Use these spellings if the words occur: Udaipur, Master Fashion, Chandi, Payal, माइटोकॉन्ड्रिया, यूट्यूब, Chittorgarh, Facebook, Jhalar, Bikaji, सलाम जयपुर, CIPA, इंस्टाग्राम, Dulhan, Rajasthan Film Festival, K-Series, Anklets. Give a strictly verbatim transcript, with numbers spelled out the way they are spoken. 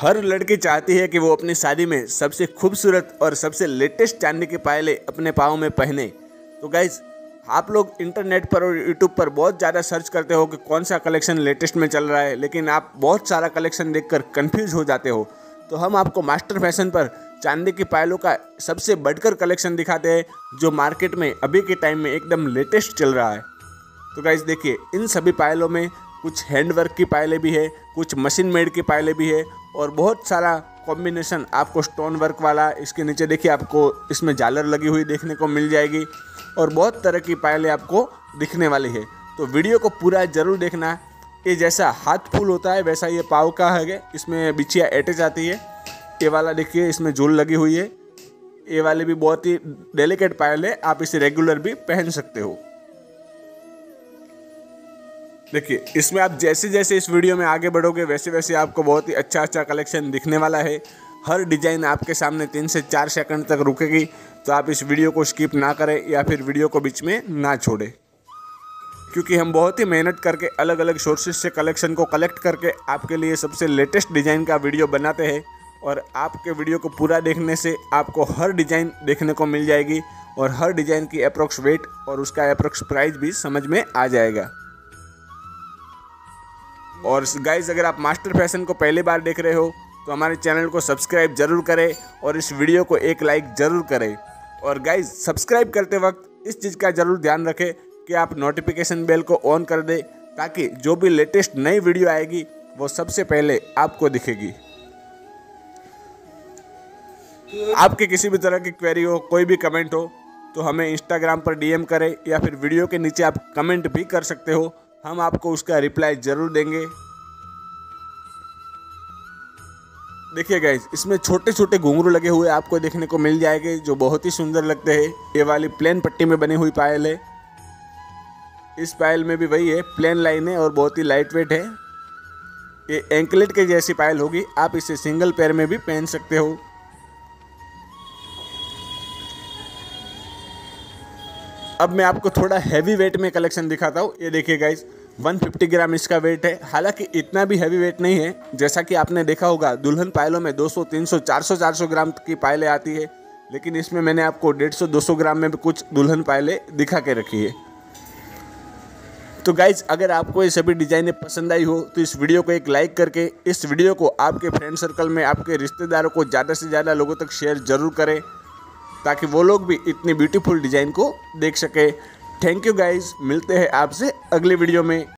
हर लड़की चाहती है कि वो अपनी शादी में सबसे खूबसूरत और सबसे लेटेस्ट चांदी के पायले अपने पाँव में पहने। तो गाइज़, आप लोग इंटरनेट पर और यूट्यूब पर बहुत ज़्यादा सर्च करते हो कि कौन सा कलेक्शन लेटेस्ट में चल रहा है, लेकिन आप बहुत सारा कलेक्शन देखकर कंफ्यूज हो जाते हो। तो हम आपको मास्टर फैशन पर चांदी के पायलों का सबसे बढ़कर कलेक्शन दिखाते हैं जो मार्केट में अभी के टाइम में एकदम लेटेस्ट चल रहा है। तो गाइज़ देखिए, इन सभी पायलों में कुछ हैंडवर्क की पायलें भी है, कुछ मशीन मेड की पायलें भी है और बहुत सारा कॉम्बिनेशन आपको स्टोन वर्क वाला। इसके नीचे देखिए आपको इसमें झालर लगी हुई देखने को मिल जाएगी और बहुत तरह की पायलें आपको दिखने वाली है। तो वीडियो को पूरा ज़रूर देखना। ये जैसा हाथ फूल होता है वैसा ये पाव का है, इसमें बिछिया अटैच आती है। ये वाला देखिए, इसमें झूल लगी हुई है। ये वाले भी बहुत ही डेलिकेट पायल है, आप इसे रेगुलर भी पहन सकते हो। देखिए, इसमें आप जैसे जैसे इस वीडियो में आगे बढ़ोगे वैसे वैसे आपको बहुत ही अच्छा अच्छा कलेक्शन दिखने वाला है। हर डिज़ाइन आपके सामने तीन से चार सेकंड तक रुकेगी, तो आप इस वीडियो को स्किप ना करें या फिर वीडियो को बीच में ना छोड़ें, क्योंकि हम बहुत ही मेहनत करके अलग अलग सोर्सेज से कलेक्शन को कलेक्ट करके आपके लिए सबसे लेटेस्ट डिज़ाइन का वीडियो बनाते हैं। और आपके वीडियो को पूरा देखने से आपको हर डिज़ाइन देखने को मिल जाएगी और हर डिज़ाइन की अप्रोक्स वेट और उसका अप्रोक्स प्राइस भी समझ में आ जाएगा। और गाइज़, अगर आप मास्टर फैशन को पहली बार देख रहे हो तो हमारे चैनल को सब्सक्राइब जरूर करें और इस वीडियो को एक लाइक ज़रूर करें। और गाइज़, सब्सक्राइब करते वक्त इस चीज़ का ज़रूर ध्यान रखें कि आप नोटिफिकेशन बेल को ऑन कर दें, ताकि जो भी लेटेस्ट नई वीडियो आएगी वो सबसे पहले आपको दिखेगी। आपके किसी भी तरह की क्वेरी हो, कोई भी कमेंट हो, तो हमें इंस्टाग्राम पर डीएम करें या फिर वीडियो के नीचे आप कमेंट भी कर सकते हो, हम आपको उसका रिप्लाई ज़रूर देंगे। देखिए गाइज, इसमें छोटे छोटे घुंघरू लगे हुए आपको देखने को मिल जाएंगे जो बहुत ही सुंदर लगते हैं। ये वाली प्लेन पट्टी में बनी हुई पायल है। इस पायल में भी वही है, प्लेन लाइन है और बहुत ही लाइट वेट है। ये एंकलेट के जैसी पायल होगी, आप इसे सिंगल पैर में भी पहन सकते हो। अब मैं आपको थोड़ा हैवी वेट में कलेक्शन दिखाता हूँ। ये देखिए गाइज, एक सौ पचास ग्राम इसका वेट है। हालांकि इतना भी हैवी वेट नहीं है, जैसा कि आपने देखा होगा दुल्हन पायलों में दो सौ, तीन सौ, चार सौ, चार सौ ग्राम की पायलें आती है, लेकिन इसमें मैंने आपको डेढ़ सौ, दो सौ ग्राम में भी कुछ दुल्हन पायलें दिखा के रखी है। तो गाइज, अगर आपको ये सभी डिज़ाइनें पसंद आई हो तो इस वीडियो को एक लाइक करके इस वीडियो को आपके फ्रेंड सर्कल में, आपके रिश्तेदारों को ज़्यादा से ज़्यादा लोगों तक शेयर ज़रूर करें, ताकि वो लोग भी इतनी ब्यूटीफुल डिज़ाइन को देख सके। थैंक यू गाइज, मिलते हैं आपसे अगले वीडियो में।